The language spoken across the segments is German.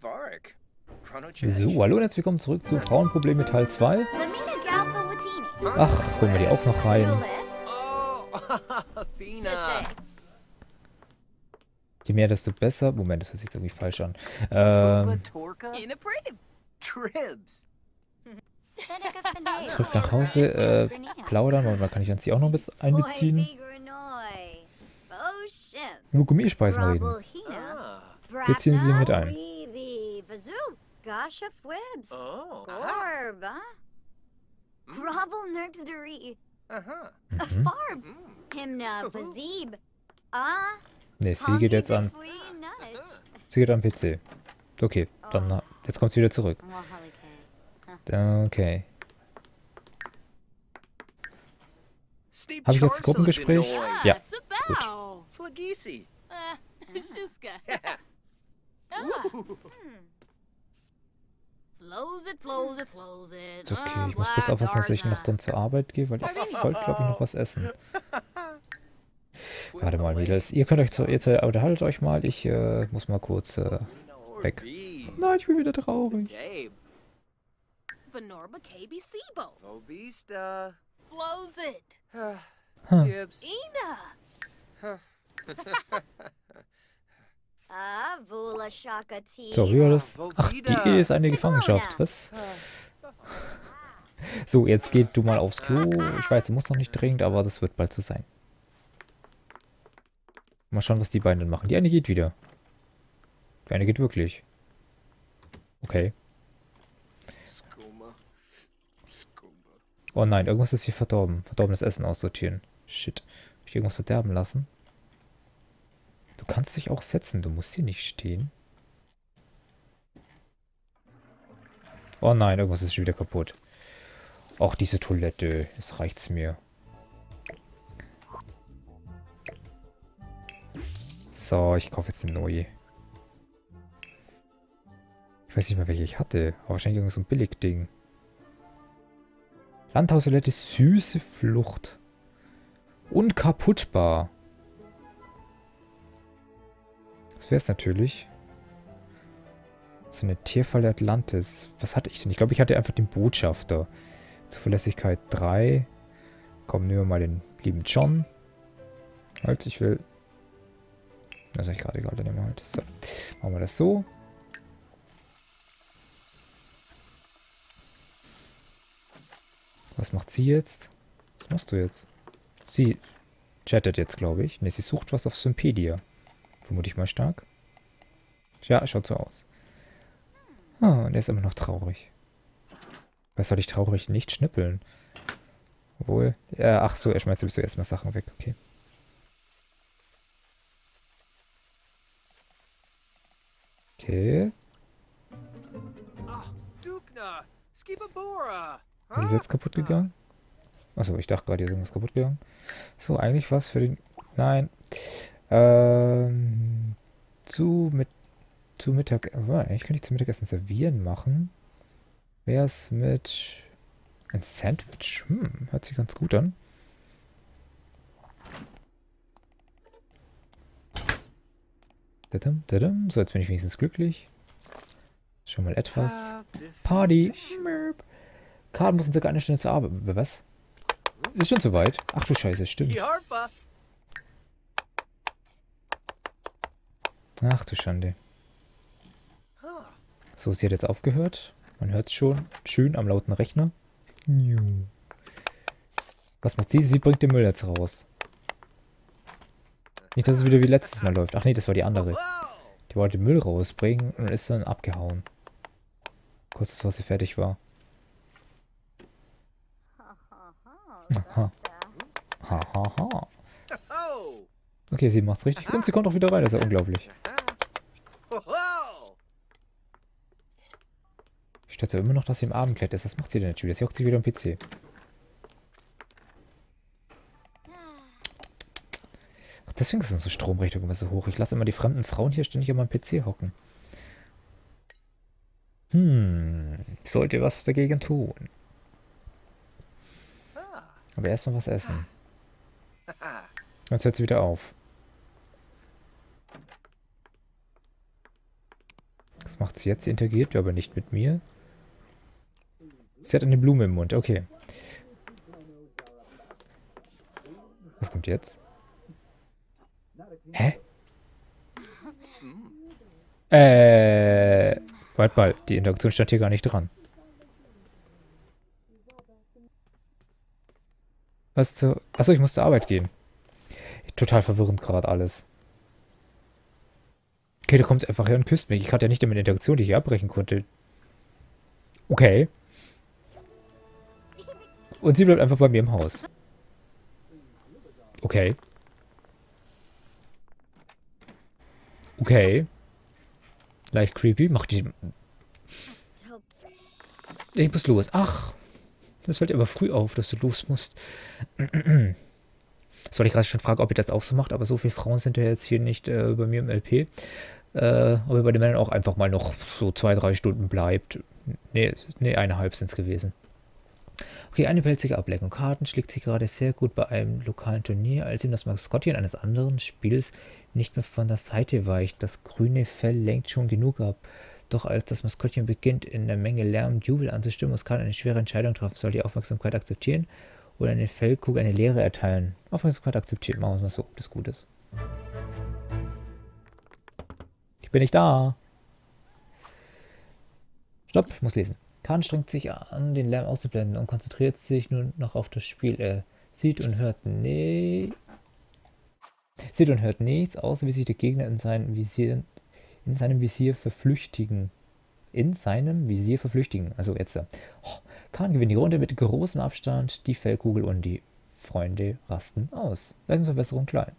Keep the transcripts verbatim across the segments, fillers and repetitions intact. So, hallo und herzlich willkommen zurück zu Frauenprobleme Teil zwei. Ach, holen wir die auch noch rein. Je mehr, desto besser. Moment, das hört sich irgendwie falsch an. Ähm, zurück nach Hause, äh, plaudern, und da kann ich uns die auch noch ein bisschen einbeziehen. Über Gummispeisen reden. Wir ziehen sie mit ein. Mhm. Ne, sie geht jetzt an. Sie geht an P C. Okay, dann. Jetzt kommt sie wieder zurück. Okay. Habe ich jetzt ein Gruppengespräch? Ja. Gut. Ist okay, ich muss bloß aufpassen, dass ich noch dann zur Arbeit gehe, weil ich sollte, glaube ich, noch was essen. Warte mal, Mädels. Ihr könnt euch zu, ihr zu, unterhaltet euch mal. Ich äh, muss mal kurz äh, weg. Nein, ich bin wieder traurig. So, wie war das? Ach, die Ehe ist eine Gefangenschaft. Was? So, jetzt geht du mal aufs Klo. Ich weiß, du musst noch nicht dringend, aber das wird bald so sein. Mal schauen, was die beiden dann machen. Die eine geht wieder. Die eine geht wirklich. Okay. Oh nein, irgendwas ist hier verdorben. Verdorbenes Essen aussortieren. Shit. Hab ich irgendwas verderben lassen? Du kannst dich auch setzen. Du musst hier nicht stehen. Oh nein, irgendwas ist schon wieder kaputt. Auch diese Toilette. Jetzt reicht's mir. So, ich kaufe jetzt eine neue. Ich weiß nicht mal, welche ich hatte. Aber wahrscheinlich irgend so ein Billigding. Landhaustoilette, süße Flucht. Unkaputtbar. Das wäre es natürlich. So eine Tierfalle Atlantis. Was hatte ich denn? Ich glaube, ich hatte einfach den Botschafter. Zuverlässigkeit drei. Komm, nehmen wir mal den lieben John. Halt, ich will... Das ist eigentlich gerade egal, dann nehmen wir halt. So. Machen wir das so. Was macht sie jetzt? Was machst du jetzt? Sie chattet jetzt, glaube ich. Ne, sie sucht was auf Sympedia. Vermute ich mal stark. Ja, schaut so aus. Ah, und er ist immer noch traurig. Was soll ich traurig nicht schnippeln? Obwohl. Äh, ach so, er schmeißt sowieso erstmal Sachen weg, okay. Okay. Was ist jetzt kaputt gegangen? Achso, ich dachte gerade, hier ist irgendwas kaputt gegangen. So, eigentlich was für den... Nein. Ähm... Zu, mit, zu Mittag... Eigentlich könnte ich zu Mittagessen servieren machen. Wäre es mit... Ein Sandwich? Hm, hört sich ganz gut an. So, jetzt bin ich wenigstens glücklich. Schon mal etwas. Party. Karden muss in circa eine Stunde zur Arbeit. Was? Ist schon soweit. Ach du Scheiße, stimmt. Ach du Schande. So, sie hat jetzt aufgehört. Man hört es schon. Schön am lauten Rechner. Was macht sie? Sie bringt den Müll jetzt raus. Nicht, dass es wieder wie letztes Mal läuft. Ach nee, das war die andere. Die wollte Müll rausbringen und ist dann abgehauen. Kurz bevor sie fertig war. Aha. Ha, ha, ha. Okay, sie macht's richtig. Und sie kommt auch wieder rein. Das ist ja unglaublich. Ich stelle ja immer noch, dass sie im Abendkleid ist. Was macht sie denn jetzt wieder? Sie hockt sich wieder am P C. Deswegen ist unsere Stromrechnung immer so hoch. Ich lasse immer die fremden Frauen hier ständig an meinem P C hocken. Hm, ich sollte was dagegen tun. Aber erstmal was essen. Jetzt hört sie wieder auf. Das Was macht sie jetzt? Sie interagiert aber nicht mit mir. Sie hat eine Blume im Mund. Okay. Was kommt jetzt? Hä? Äh. Warte mal, die Interaktion stand hier gar nicht dran. Was zur... Achso, ich muss zur Arbeit gehen. Total verwirrend gerade alles. Okay, da kommt es einfach her und küsst mich. Ich hatte ja nicht damit eine Interaktion, die ich hier abbrechen konnte. Okay. Und sie bleibt einfach bei mir im Haus. Okay. Okay. Leicht creepy. Mach die... Ich muss los. Ach. Das fällt aber früh auf, dass du los musst. Das wollte ich gerade schon fragen, ob ihr das auch so macht, aber so viele Frauen sind ja jetzt hier nicht äh, bei mir im L P. Äh, ob ihr bei den Männern auch einfach mal noch so zwei, drei Stunden bleibt. Nee, nee, eineinhalb sind es gewesen. Okay, eine pelzige Ablenkung. Karden schlägt sich gerade sehr gut bei einem lokalen Turnier, als ihm das Maskottchen eines anderen Spiels nicht mehr von der Seite weicht. Das grüne Fell lenkt schon genug ab. Doch als das Maskottchen beginnt, in der Menge Lärm und Jubel anzustimmen, muss Karden eine schwere Entscheidung treffen. Soll die Aufmerksamkeit akzeptieren oder eine Fellkugel eine Leere erteilen? Aufmerksamkeit akzeptiert. Machen wir es mal so, ob das gut ist. Ich bin nicht da. Stopp, ich muss lesen. Karden strengt sich an, den Lärm auszublenden und konzentriert sich nun noch auf das Spiel. Er sieht und hört nee. Sieht und hört nichts, außer wie sich der Gegner in seinem Visier, in seinem Visier verflüchtigen. In seinem Visier verflüchtigen. Also jetzt da. Oh, Karden gewinnt die Runde mit großem Abstand, die Fellkugel und die Freunde rasten aus. Leistungsverbesserung klein.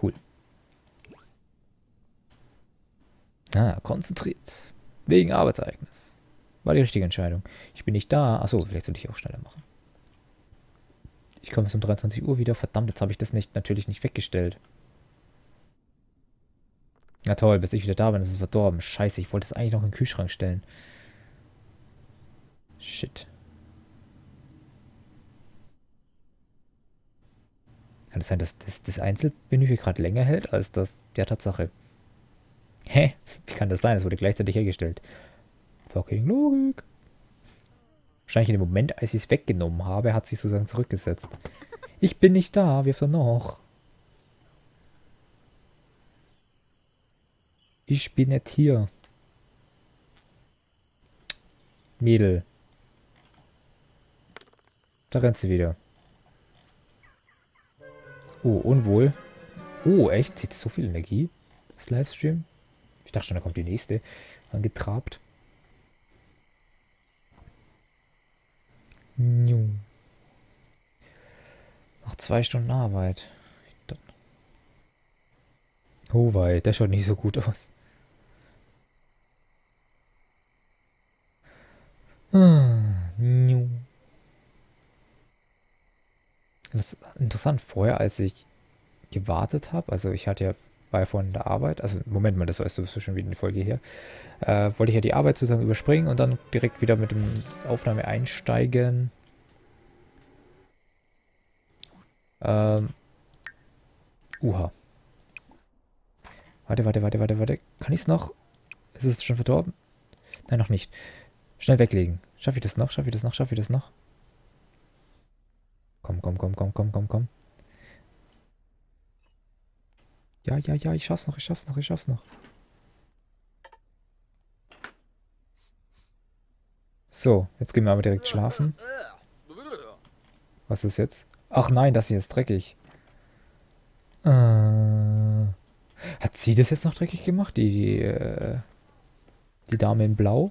Cool. Ah, konzentriert. Wegen Arbeitsereignis. War die richtige Entscheidung. Ich bin nicht da. Achso, vielleicht sollte ich auch schneller machen. Ich komme jetzt um dreiundzwanzig Uhr wieder. Verdammt, jetzt habe ich das nicht, natürlich nicht weggestellt. Na toll, bis ich wieder da bin, das ist verdorben. Scheiße, ich wollte es eigentlich noch in den Kühlschrank stellen. Shit. Kann es sein, dass das, das Einzelmenü hier gerade länger hält als das der Tatsache? Hä? Wie kann das sein? Das wurde gleichzeitig hergestellt. Fucking Logik. Wahrscheinlich in dem Moment, als ich es weggenommen habe, hat sich sozusagen zurückgesetzt. Ich bin nicht da, wirf doch noch. Ich bin nicht hier. Mädel. Da rennt sie wieder. Oh, unwohl. Oh, echt? Zieht so viel Energie? Das Livestream? Ich dachte schon, da kommt die nächste. Angetrabt. Noch zwei Stunden Arbeit. Oh wei, der schaut nicht so gut aus. Das ist interessant, vorher als ich gewartet habe, also ich hatte ja bei von der Arbeit, also Moment mal, das weißt du schon wieder eine Folge hier, äh, wollte ich ja die Arbeit sozusagen überspringen und dann direkt wieder mit dem Aufnahme einsteigen. Ähm. Uha. Warte, warte, warte, warte, warte. Kann ich es noch? Ist es schon verdorben? Nein, noch nicht. Schnell weglegen. Schaffe ich das noch? Schaffe ich das noch? Schaffe ich das noch? Komm, komm, komm, komm, komm, komm, komm. Ja, ja, ja, ich schaff's noch, ich schaff's noch, ich schaff's noch. So, jetzt gehen wir aber direkt schlafen. Was ist jetzt? Ach nein, das hier ist dreckig. Äh, hat sie das jetzt noch dreckig gemacht? Die, die, äh, die Dame in Blau?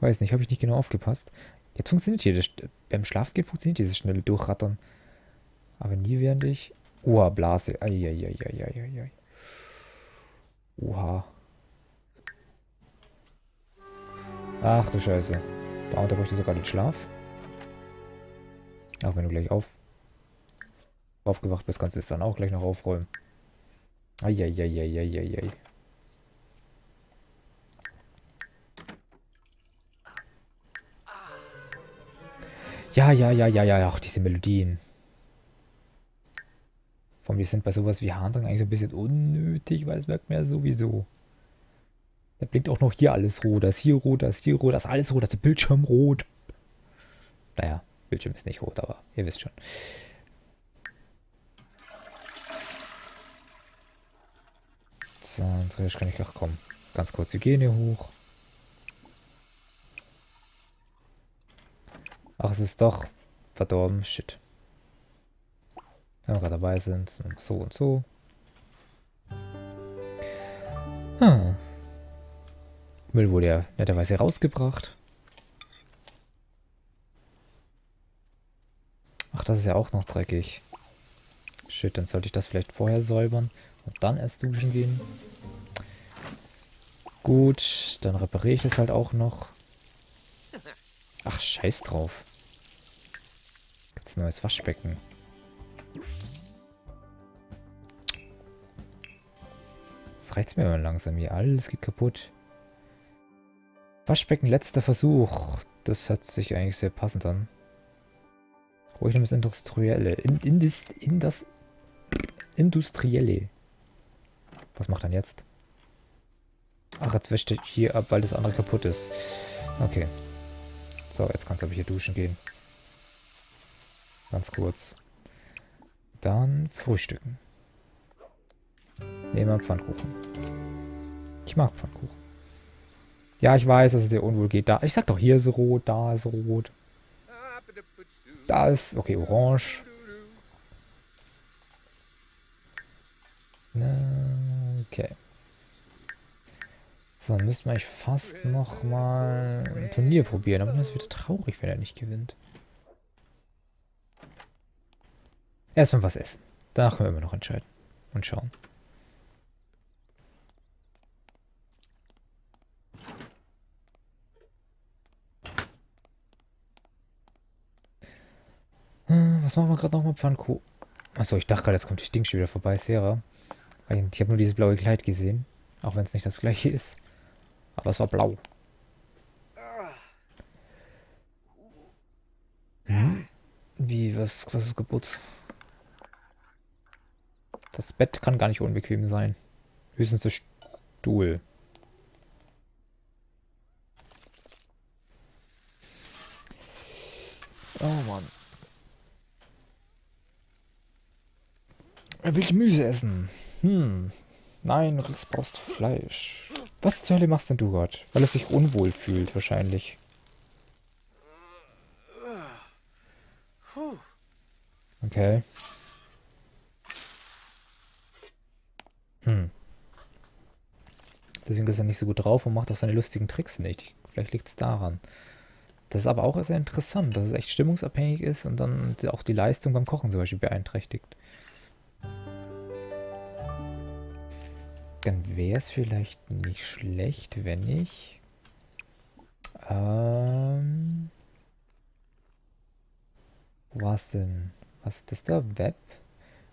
Weiß nicht, habe ich nicht genau aufgepasst. Jetzt funktioniert hier, das, beim Schlafgehen funktioniert dieses schnelle Durchrattern. Aber nie während ich... Oha, Blase. Eieieiei. Oha. Ach du Scheiße. Da unterbricht sogar den Schlaf. Auch wenn du gleich auf... aufgewacht bist, kannst du es dann auch gleich noch aufräumen. Eieieiei. Ja, ja, ja, ja, ja. Ach, diese Melodien. Von wir sind bei sowas wie Harndrang eigentlich so ein bisschen unnötig, weil das merkt man ja sowieso. Da blinkt auch noch hier alles rot. Das hier rot, das hier rot, das alles rot, das ist Bildschirm rot. Naja, Bildschirm ist nicht rot, aber ihr wisst schon. So, natürlich kann ich auch kommen. Ganz kurz Hygiene hoch. Ach, es ist doch verdorben. Shit. Wenn wir gerade dabei sind. So und so. Ah. Müll wurde ja netterweise rausgebracht. Ach, das ist ja auch noch dreckig. Shit, dann sollte ich das vielleicht vorher säubern und dann erst duschen gehen. Gut, dann repariere ich das halt auch noch. Ach, scheiß drauf. Gibt's ein neues Waschbecken? Das reicht's mir mal langsam hier. Alles geht kaputt. Waschbecken, letzter Versuch. Das hört sich eigentlich sehr passend an. Ruhig nehme das Industrielle. In, in, das, in das Industrielle. Was macht dann jetzt? Ach, jetzt wäscht ich hier ab, weil das andere kaputt ist. Okay. So, jetzt kannst du aber hier duschen gehen. Ganz kurz. Dann frühstücken. Nehmen wir Pfannkuchen. Ich mag Pfannkuchen. Ja, ich weiß, dass es dir unwohl geht. Da, ich sag doch, hier ist rot, da ist rot. Da ist, okay, orange. Okay. So, dann müssten wir eigentlich fast nochmal ein Turnier probieren. Aber das ist wieder traurig, wenn er nicht gewinnt. Erstmal was essen. Danach können wir immer noch entscheiden. Und schauen. Was machen wir gerade nochmal? Pfannkuchen. Achso, ich dachte gerade, jetzt kommt das Ding schon wieder vorbei, Sarah. Ich habe nur dieses blaue Kleid gesehen. Auch wenn es nicht das gleiche ist. Aber es war blau. Hm? Wie, was, was ist kaputt? Das Bett kann gar nicht unbequem sein. Höchstens der Stuhl. Oh Mann. Er will Gemüse essen. Hm. Nein, Rix, brauchst du Fleisch. Was zur Hölle machst denn du, Gott? Weil es sich unwohl fühlt, wahrscheinlich. Okay. Hm. Deswegen ist er nicht so gut drauf und macht auch seine lustigen Tricks nicht. Vielleicht liegt es daran. Das ist aber auch sehr interessant, dass es echt stimmungsabhängig ist und dann auch die Leistung beim Kochen zum Beispiel beeinträchtigt. Dann wäre es vielleicht nicht schlecht, wenn ich ähm, wo war es denn? Was ist das da? Web?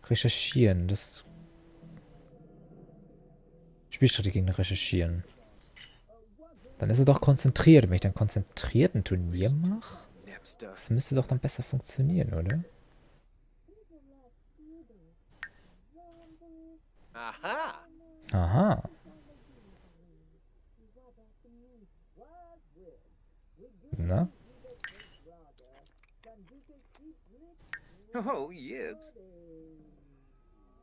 Recherchieren. Das Spielstrategien recherchieren. Dann ist er doch konzentriert. Wenn ich dann konzentriert ein Turnier mache, das müsste doch dann besser funktionieren, oder? Aha! Aha. Na?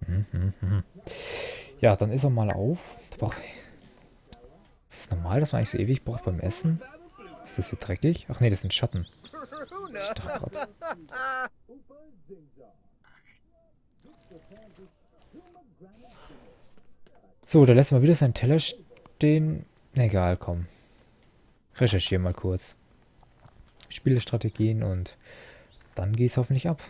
Hm, hm, hm. Ja, dann ist er mal auf. Ist es normal, dass man eigentlich so ewig braucht beim Essen? Ist das hier dreckig? Ach nee, das sind Schatten. Ich dachte gerade. So, da lässt mal wieder seinen Teller stehen. Egal, komm. Recherchiere mal kurz. Spielestrategien und dann geht's hoffentlich ab.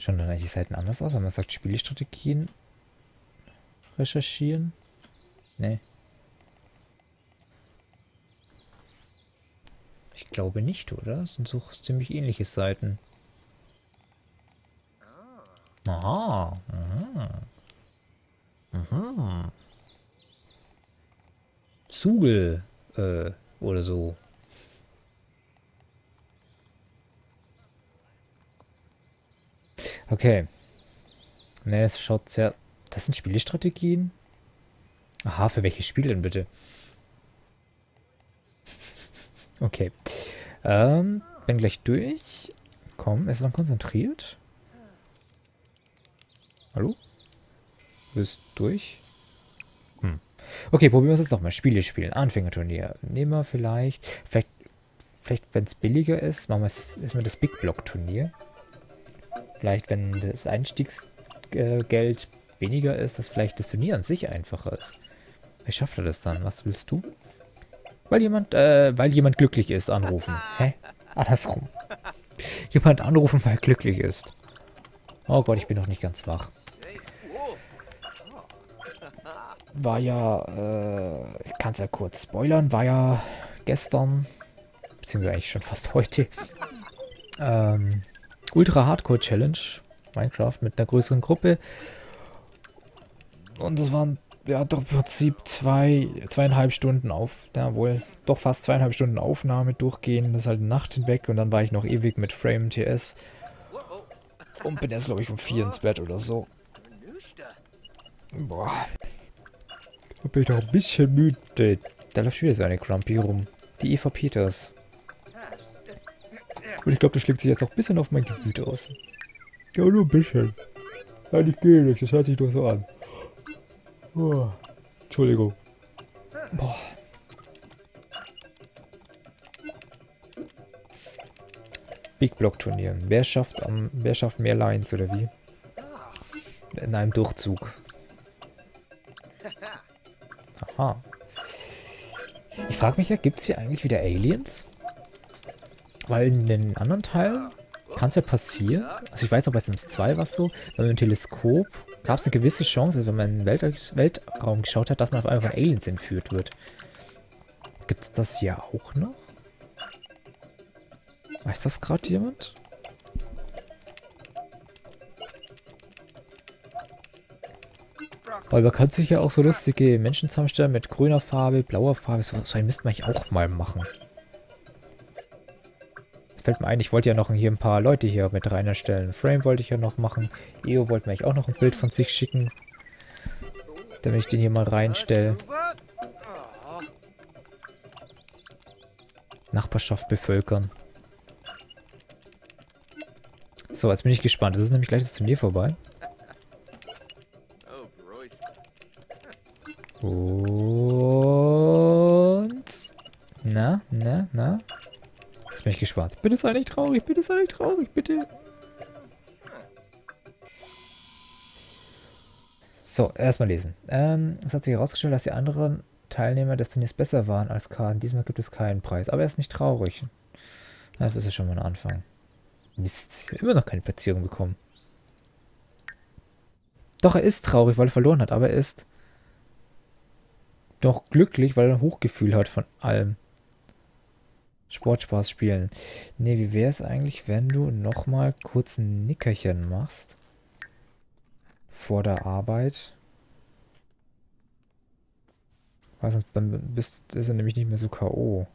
Schauen dann eigentlich die Seiten anders aus, wenn man sagt Spielestrategien recherchieren? Nee. Ich glaube nicht, oder? Das sind so ziemlich ähnliche Seiten. Aha. Aha. Aha. Zugel äh, oder so. Okay. Ne, es schaut sehr... Das sind Spielestrategien? Aha, für welches Spiel denn bitte? Okay. Ähm, bin gleich durch. Komm, ist er noch konzentriert? Hallo? Du bist durch? Hm. Okay, probieren wir es jetzt nochmal. Spiele spielen. Anfängerturnier. Nehmen wir vielleicht... Vielleicht, vielleicht wenn es billiger ist, machen wir es erstmal das Big Block-Turnier. Vielleicht, wenn das Einstiegsgeld weniger ist, dass vielleicht das Turnier an sich einfacher ist. Wer schafft das dann? Was willst du? Weil jemand, äh, weil jemand glücklich ist, anrufen. Hä? Andersrum. Jemand anrufen, weil er glücklich ist. Oh Gott, ich bin noch nicht ganz wach. War ja, äh, ich kann es ja kurz spoilern, war ja gestern, beziehungsweise eigentlich schon fast heute, ähm, Ultra-Hardcore-Challenge, Minecraft mit einer größeren Gruppe. Und das waren ja doch im Prinzip zwei, zweieinhalb Stunden auf, ja wohl, doch fast zweieinhalb Stunden Aufnahme durchgehen, das ist halt Nacht hinweg und dann war ich noch ewig mit Frame T S und bin erst, glaube ich, um vier ins Bett oder so. Boah. Da bin ich doch ein bisschen müde. Da läuft wieder so eine Grumpy rum. Die Eva Peters. Und ich glaube, das schlägt sich jetzt auch ein bisschen auf mein Gebiet aus. Ja, nur ein bisschen. Nein, ich gehe nicht. Das hört sich doch so an. Oh. Entschuldigung. Boah. Big Block Turnier. Wer schafft, am, wer schafft mehr Lines oder wie? In einem Durchzug. Aha. Ich frage mich ja, gibt es hier eigentlich wieder Aliens? Weil in den anderen Teilen kann es ja passieren. Also ich weiß noch, bei Sims zwei war es so, weil mit dem Teleskop gab es eine gewisse Chance, also wenn man in den Weltra Weltraum geschaut hat, dass man auf einmal von Aliens entführt wird. Gibt es das ja auch noch? Weiß das gerade jemand? Weil man kann sich ja auch so lustige Menschen zusammenstellen mit grüner Farbe, blauer Farbe. So, so einen müsste man eigentlich auch mal machen. Fällt mir ein, ich wollte ja noch hier ein paar Leute hier mit reinstellen. Frame wollte ich ja noch machen. E O wollte mir eigentlich auch noch ein Bild von sich schicken. Damit ich den hier mal reinstelle. Nachbarschaft bevölkern. So, jetzt bin ich gespannt. Es ist nämlich gleich das Turnier vorbei. Und... Na, na, na... Jetzt bin ich gespannt. Bitte sei nicht traurig, bitte sei nicht traurig, bitte. So, erstmal lesen. Ähm, es hat sich herausgestellt, dass die anderen Teilnehmer des Turniers besser waren als Karden. Diesmal gibt es keinen Preis, aber er ist nicht traurig. Na, das ist ja schon mal ein Anfang. Mist, ich habe immer noch keine Platzierung bekommen. Doch, er ist traurig, weil er verloren hat, aber er ist doch glücklich, weil er ein Hochgefühl hat von allem. Sportspaß spielen. Ne, wie wäre es eigentlich, wenn du nochmal kurz ein Nickerchen machst? Vor der Arbeit. Weil sonst bist, ist er nämlich nicht mehr so K O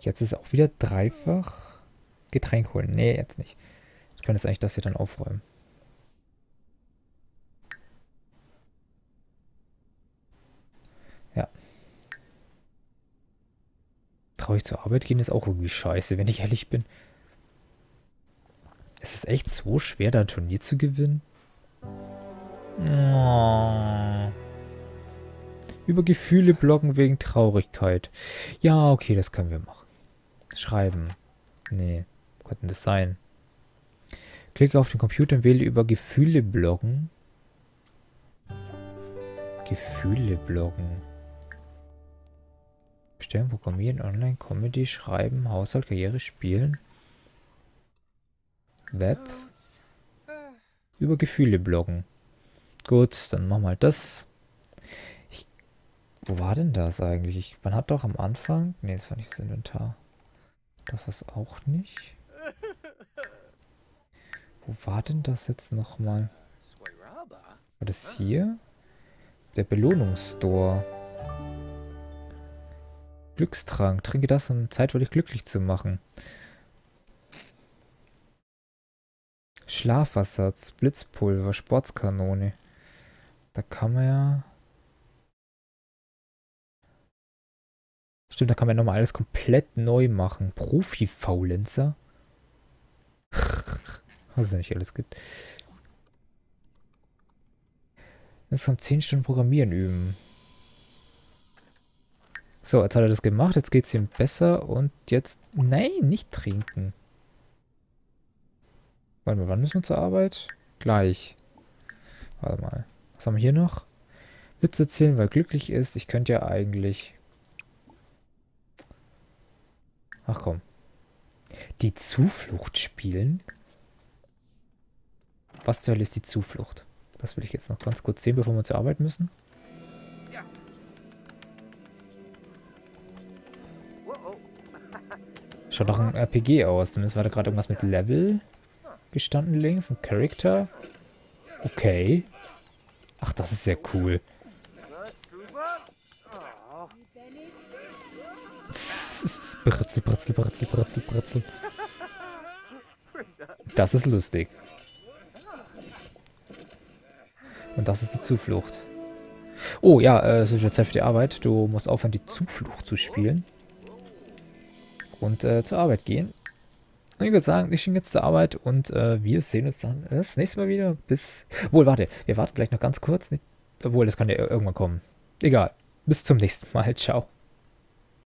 Jetzt ist auch wieder dreifach Getränk holen. Ne, jetzt nicht. Ich kann jetzt eigentlich das hier dann aufräumen. Ja. Traurig zur Arbeit gehen ist auch irgendwie scheiße, wenn ich ehrlich bin. Es ist echt so schwer, da ein Turnier zu gewinnen. Oh. Über Gefühle blocken wegen Traurigkeit. Ja, okay, das können wir machen. Schreiben. Nee, könnten das sein. Klicke auf den Computer und wähle über Gefühle blocken. Gefühle blocken. Bestellen, Programmieren, Online, Comedy, Schreiben, Haushalt, Karriere, Spielen, Web, über Gefühle bloggen. Gut, dann machen wir halt das. Ich, wo war denn das eigentlich? Ich, man hat doch am Anfang... Ne, das war nicht das Inventar. Das war es auch nicht. Wo war denn das jetzt nochmal? War das hier? Der Belohnungsstore. Glückstrank. Trinke das, um zeitweilig glücklich zu machen. Schlafersatz, Blitzpulver, Sportskanone. Da kann man ja... Stimmt, da kann man ja nochmal alles komplett neu machen. Profi-Faulenzer. Was es ja nicht alles gibt. Insgesamt zehn Stunden Programmieren üben. So, jetzt hat er das gemacht. Jetzt geht es ihm besser. Und jetzt... Nein, nicht trinken. Warte mal, wann müssen wir zur Arbeit? Gleich. Warte mal. Was haben wir hier noch? Witze erzählen, weil glücklich ist. Ich könnte ja eigentlich... Ach komm. Die Zuflucht spielen? Was zur Hölle ist die Zuflucht? Das will ich jetzt noch ganz kurz sehen, bevor wir zur Arbeit müssen. Schaut doch ein R P G aus. Zumindest war da gerade irgendwas mit Level gestanden links. Ein Charakter. Okay. Ach, das ist sehr cool. Britzel, britzel, britzel, britzel, britzel. Das ist lustig. Und das ist die Zuflucht. Oh ja, es ist wieder Zeit für die Arbeit. Du musst aufhören, die Zuflucht zu spielen. Und äh, zur Arbeit gehen. Und ich würde sagen, ich gehe jetzt zur Arbeit und äh, wir sehen uns dann das nächste Mal wieder. Bis... Wohl, warte. Wir warten vielleicht noch ganz kurz. Nicht... Obwohl, das kann ja irgendwann kommen. Egal. Bis zum nächsten Mal. Ciao.